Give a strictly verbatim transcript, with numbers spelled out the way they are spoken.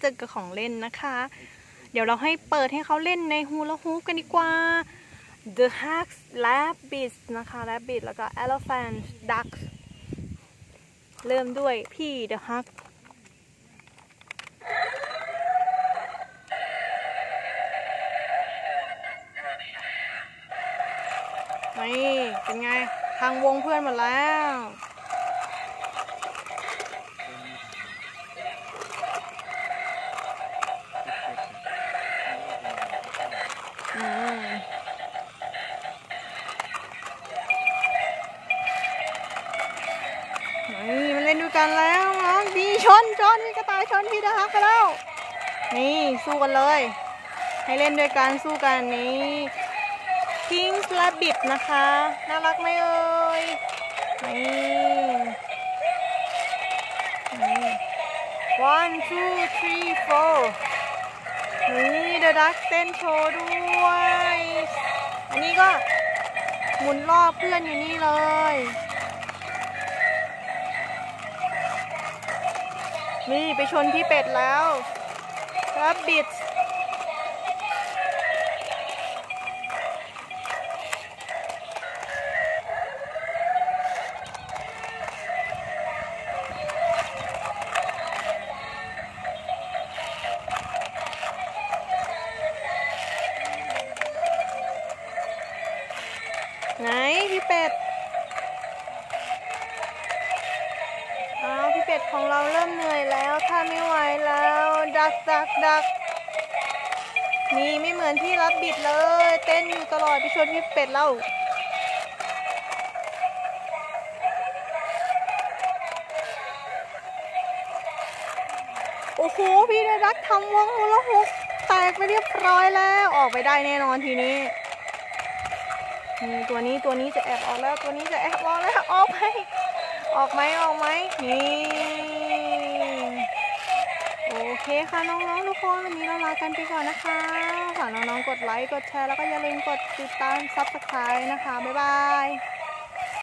เจอกับของเล่นนะคะเดี๋ยวเราให้เปิดให้เขาเล่นในฮูลาฮูปกันดีกว่า The Hawks Rabbit นะคะ Rabbit แล้วก็ Elephant Duck เริ่มด้วยพี่ The Hawksนี่เป็นไงทางวงเพื่อนหมดแล้วนี่มันเล่นด้วยกันแล้วน้องดีชนชนกระต่ายชนพี่ดาฮักไปแล้วนี่สู้กันเลยให้เล่นด้วยกันสู้กันนี้พิงค์และบิบนะคะน่ารักไหมเอ่ยนี่นี่ one two three four นี่เดอะดักเต้นโชว์ด้วยอันนี้ก็หมุนรอบเพื่อนอยู่นี่เลยนี่ไปชนพี่เป็ดแล้วแล้วบิดไหนพี่เป็ดอ้าวพี่เป็ดของเราเริ่มเหนื่อยแล้วถ้าไม่ไหวแล้วดักดักดักนี่ไม่เหมือนที่รับบิดเลยเต้นอยู่ตลอดพี่ชวนพี่เป็ดเราโอ้โหพี่ได้รักทำวงแล้วหกแตกไปเรียบร้อยแล้วออกไปได้แน่นอนทีนี้ตัวนี้ตัวนี้จะแอบออกแล้วตัวนี้จะแอบออกแล้วออกไหมออกไหมออกไหมนี่โอเคค่ะน้องๆทุกคนวันนี้เราลากันไปก่อนนะคะฝากน้องๆกดไลค์กดแชร์แล้วก็อย่าลืมกดติดตามซับสไครบ์นะคะบ๊ายบาย